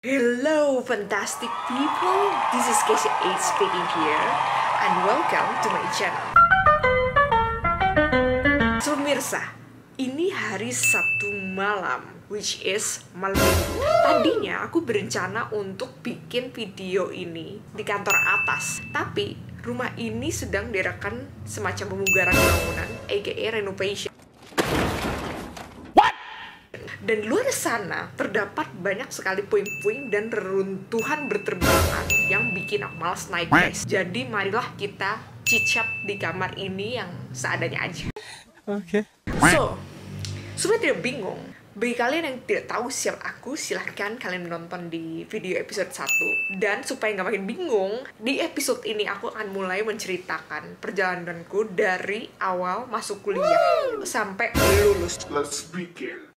Hello fantastic people, this is Kasia 8 speaking here and welcome to my channel. Sumirsa, ini hari Sabtu malam, which is malam. Tadinya aku berencana untuk bikin video ini di kantor atas, tapi rumah ini sedang diadakan semacam pemugaran bangunan, aka renovation. What? Dan luar sana terdapat banyak sekali puing-puing dan reruntuhan berterbangan yang bikin aku malas naik, guys. Jadi marilah kita cicat di kamar ini yang seadanya aja. Oke. So, supaya tidak bingung, bagi kalian yang tidak tahu siapa aku, silahkan kalian menonton di video episode 1. Dan supaya nggak makin bingung, di episode ini aku akan mulai menceritakan perjalananku dari awal masuk kuliah sampai lulus. Let's begin.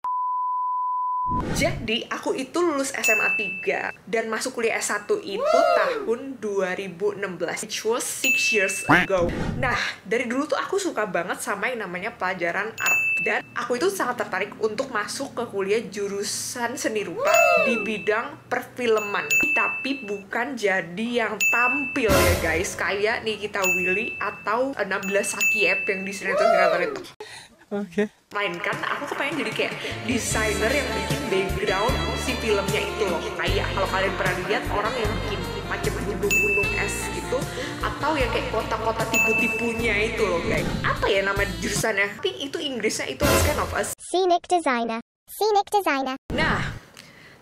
Jadi, aku itu lulus SMA 3 dan masuk kuliah S1 itu tahun 2016, which was 6 years ago. Nah, dari dulu tuh aku suka banget sama yang namanya pelajaran art. Dan aku itu sangat tertarik untuk masuk ke kuliah jurusan seni rupa di bidang perfilman. Tapi bukan jadi yang tampil ya guys, kayak Nikita Willy atau 16 Sakip yang di sinetron-sinetron itu. Oke. Melainkan aku kepengen jadi kayak desainer yang bikin background si filmnya itu loh. Kayak kalau kalian pernah lihat orang yang bikin macam gunung-gunung es gitu, atau yang kayak kota-kota tipu-tipunya itu loh guys. Apa ya nama jurusannya? Tapi itu Inggrisnya itu kind of a scenic designer. Scenic designer. Nah,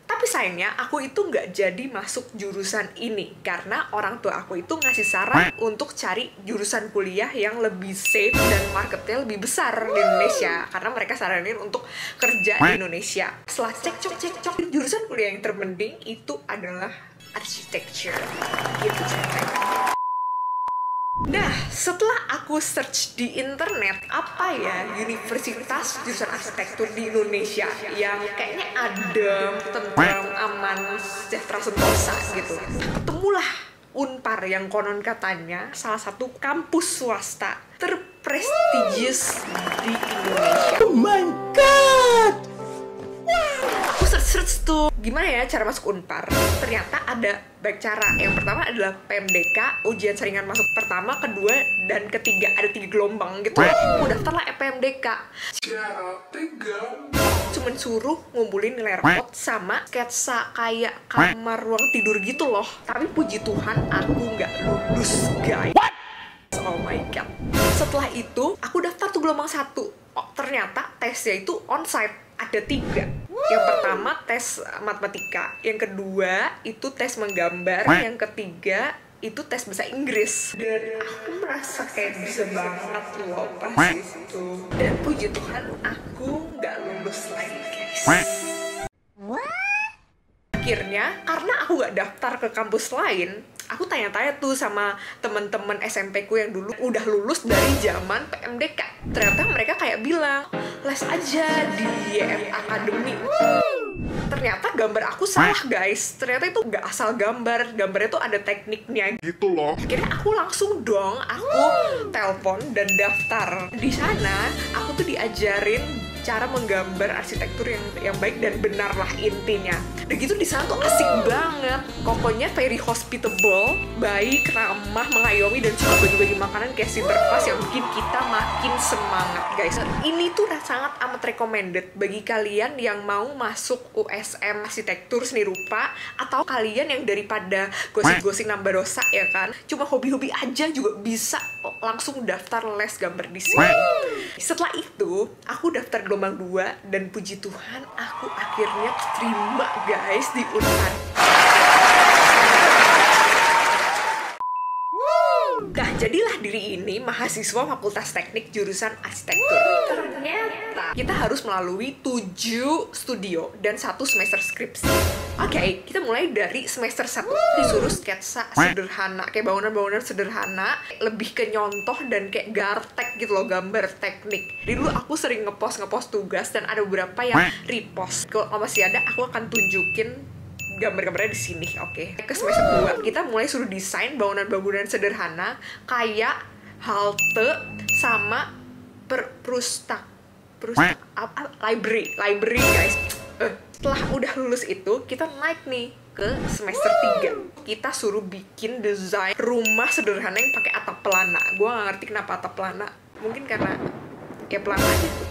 tapi sayangnya aku itu nggak jadi masuk jurusan ini karena orang tua aku itu ngasih saran untuk cari jurusan kuliah yang lebih safe dan marketnya lebih besar di Indonesia, karena mereka saranin untuk kerja di Indonesia. Setelah cek jurusan kuliah yang terpenting itu adalah arsitektur gitu ceritanya. Nah, setelah aku search di internet, apa ya universitas jurusan arsitektur di Indonesia yang kayaknya adem, tentram, aman, sejahtera, sentosa gitu. Ketemulah Unpar yang konon katanya salah satu kampus swasta terprestigious di Indonesia. Oh my god! Aku search tuh, gimana ya cara masuk Unpar? Ternyata ada banyak cara. Yang pertama adalah PMDK, ujian saringan masuk pertama, kedua, dan ketiga. Ada 3 gelombang gitu. Aku daftarlah PMDK. Cuman suruh ngumpulin nilai rapot sama sketsa kayak kamar ruang tidur gitu loh. Tapi puji Tuhan aku nggak lulus guys. What? Oh my god. Setelah itu aku daftar tuh gelombang 1. Oh, ternyata tesnya itu onsite. Ada 3. Yang pertama tes matematika, yang kedua itu tes menggambar, yang ketiga itu tes bahasa Inggris. Dan aku merasa kayak bisa banget loh pas itu. Dan puji Tuhan aku nggak lulus lagi guys. Akhirnya, karena aku nggak daftar ke kampus lain, aku tanya-tanya tuh sama temen-temen SMP ku yang dulu udah lulus dari zaman PMDK. Ternyata mereka kayak bilang, les aja di YF Academy. Ternyata gambar aku salah guys. Ternyata itu nggak asal gambar, gambarnya tuh ada tekniknya gitu loh. Akhirnya aku langsung dong, aku telepon dan daftar. Di sana aku tuh diajarin cara menggambar arsitektur yang baik dan benar lah intinya. Dan gitu di sana tuh asik banget. Kokonya very hospitable, baik, ramah, mengayomi, dan suka bagi-bagi makanan kayak sinterklas yang bikin kita makin semangat guys. Ini tuh sangat amat recommended bagi kalian yang mau masuk USM arsitektur seni rupa, atau kalian yang daripada gosip-gosip nambah dosa ya kan, cuma hobi-hobi aja juga bisa langsung daftar les gambar di sini. Setelah itu aku daftar gelombang 2 dan puji Tuhan aku akhirnya keterima guys di Unpar. Nah, jadilah diri ini mahasiswa Fakultas Teknik jurusan arsitektur. Ternyata kita harus melalui 7 studio dan 1 semester skripsi. Oke, kita mulai dari semester 1. Disuruh sketsa sederhana, kayak bangunan-bangunan sederhana, lebih ke nyontoh dan kayak gartek gitu loh, gambar teknik. Jadi dulu aku sering ngepost tugas dan ada beberapa yang repost. Kalau masih ada, aku akan tunjukin gambar-gambarnya di sini, oke. Ke semester 2, kita mulai suruh desain bangunan-bangunan sederhana kayak halte sama perpustakaan library guys. setelah udah lulus itu kita naik nih ke semester 3. Kita suruh bikin desain rumah sederhana yang pakai atap pelana. Gue gak ngerti kenapa atap pelana. Mungkin karena ya pelana gitu.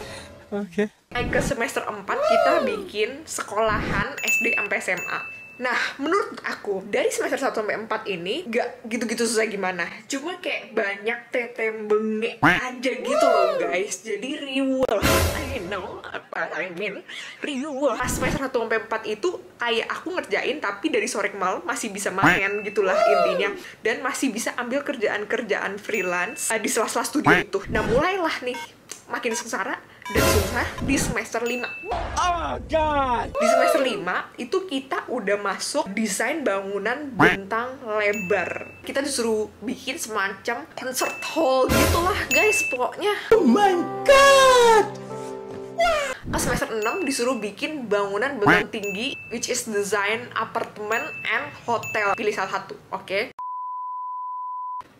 Oke. Naik ke semester 4 kita bikin sekolahan SD sampai SMA. Nah, menurut aku, dari semester 1 sampai 4 ini gak gitu-gitu susah gimana. Cuma kayak banyak tetem bengek aja gitu loh guys. Jadi riwel. I know apa I mean. Riwel. Pas semester 1 sampai 4 itu kayak aku ngerjain tapi dari sore ke malam masih bisa main gitulah intinya. Dan masih bisa ambil kerjaan-kerjaan freelance di sela-sela studi itu. Nah, mulailah nih makin sengsara dan susah di semester 5. Oh god. Di semester 5 itu kita udah masuk desain bangunan bentang lebar. Kita disuruh bikin semacam concert hall gitulah guys pokoknya. Oh my god. Ke semester 6 disuruh bikin bangunan bentang tinggi, which is design apartemen and hotel. Pilih salah satu, oke? Okay?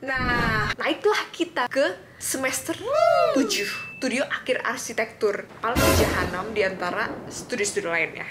Nah, naiklah kita ke semester 7, studio akhir arsitektur, paling jahanam di antara studi-studi lainnya.